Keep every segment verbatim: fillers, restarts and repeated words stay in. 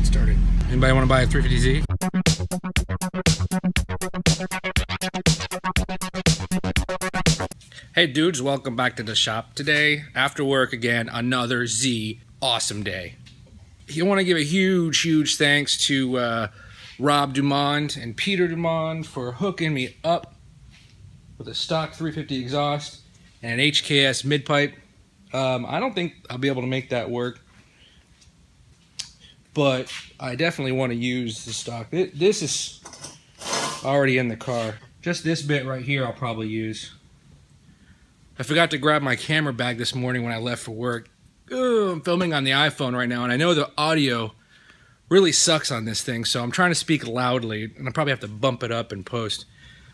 get started. Anybody want to buy a three fifty Z? Hey dudes, welcome back to the shop. Today, after work again, another Z awesome day. I want to give a huge, huge thanks to uh, Rob Dumond and Peter Dumond for hooking me up with a stock three fifty exhaust and an H K S mid-pipe. Um, I don't think I'll be able to make that work, but I definitely want to use the stock. This is already in the car. Just this bit right here I'll probably use. I forgot to grab my camera bag this morning when I left for work. Ooh, I'm filming on the iPhone right now, and I know the audio really sucks on this thing, so I'm trying to speak loudly, and I probably have to bump it up in post.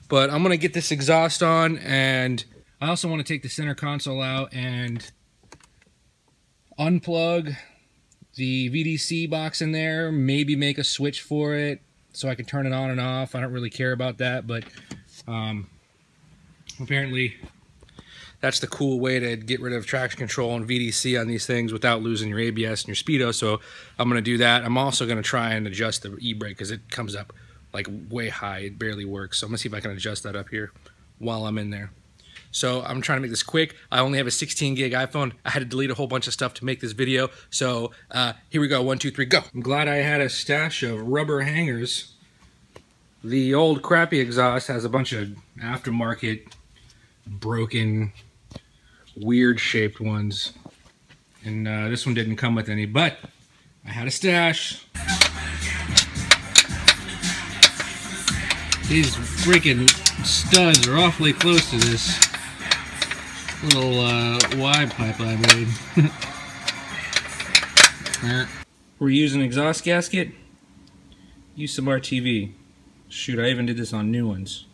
But I'm going to get this exhaust on, and I also want to take the center console out and unplug the V D C box in there, maybe make a switch for it so I can turn it on and off. I don't really care about that, but um, apparently that's the cool way to get rid of traction control and V D C on these things without losing your A B S and your Speedo, so I'm going to do that. I'm also going to try and adjust the e-brake because it comes up like way high. It barely works, so I'm going to see if I can adjust that up here while I'm in there. So I'm trying to make this quick. I only have a sixteen gig iPhone. I had to delete a whole bunch of stuff to make this video. So uh, here we go, one, two, three, go. I'm glad I had a stash of rubber hangers. The old crappy exhaust has a bunch of aftermarket, broken, weird shaped ones. And uh, this one didn't come with any, but I had a stash. These freaking studs are awfully close to this little uh, Y pipe I made. We're using an exhaust gasket. Use some R T V. Shoot, I even did this on new ones.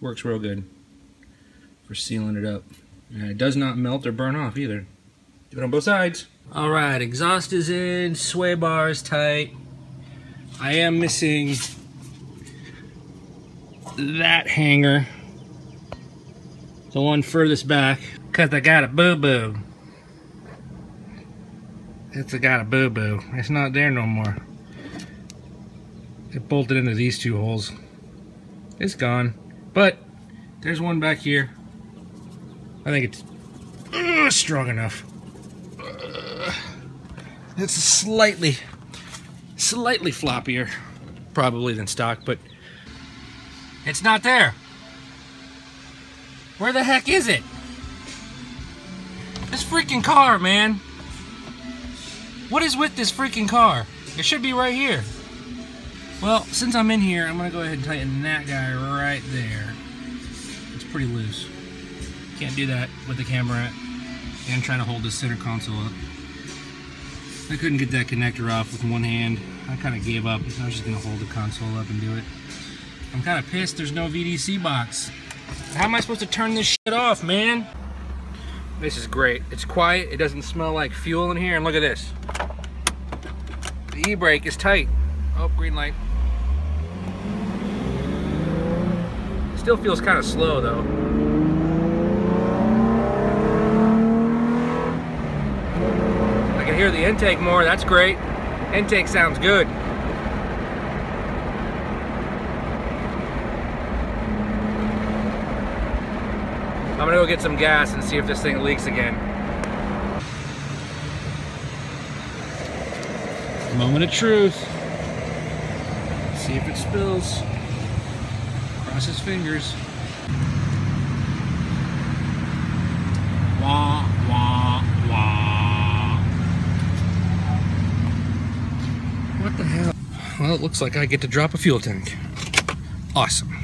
Works real good for sealing it up. And it does not melt or burn off either. Do it on both sides. All right, exhaust is in, sway bar is tight. I am missing that hanger. The one furthest back, because I got a boo-boo. It's I got a boo-boo. It's not there no more. It bolted into these two holes. It's gone. But there's one back here. I think it's uh, strong enough. Uh, it's slightly, slightly floppier probably than stock, but it's not there. Where the heck is it? This freaking car, man. What is with this freaking car? It should be right here. Well, since I'm in here, I'm gonna go ahead and tighten that guy right there. It's pretty loose. Can't do that with the camera at. And trying to hold the center console up. I couldn't get that connector off with one hand. I kind of gave up. I was just gonna hold the console up and do it. I'm kind of pissed there's no V D C box. How am I supposed to turn this shit off, man? This is great. It's quiet. It doesn't smell like fuel in here. And look at this. The e-brake is tight. Oh, green light. It still feels kind of slow, though. I can hear the intake more. That's great. Intake sounds good. I'm gonna go get some gas and see if this thing leaks again. Moment of truth. See if it spills. Cross his fingers. Wah, wah, wah. What the hell? Well, it looks like I get to drop a fuel tank. Awesome.